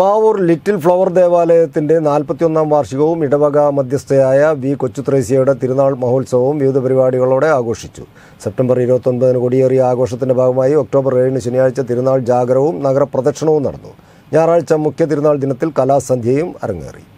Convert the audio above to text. Mavoor little flower ദേവാലയത്തിന്റെ 41ാം വാർഷികവും ഇടവക മധ്യസ്ഥയായ V കൊച്ചുത്രേസ്യയുടെ തിരുനാൾ മഹോത്സവവും വിവിധ പരിപാടികളോടെ ആഘോഷിച്ചു. സെപ്റ്റംബർ 29ന് കൊടിയേറി ആഘോഷത്തിന്റെ ഭാഗമായി ഒക്ടോബർ 7ന് ശനിയാഴ്ച തിരുനാൾ ജാഗരവും നഗരപ്രദക്ഷിണവും നടന്നു. ഞായറാഴ്ച മുഖ്യ തിരുനാൾ ദിനത്തിൽ കലാസന്ധ്യയും അരങ്ങേറി.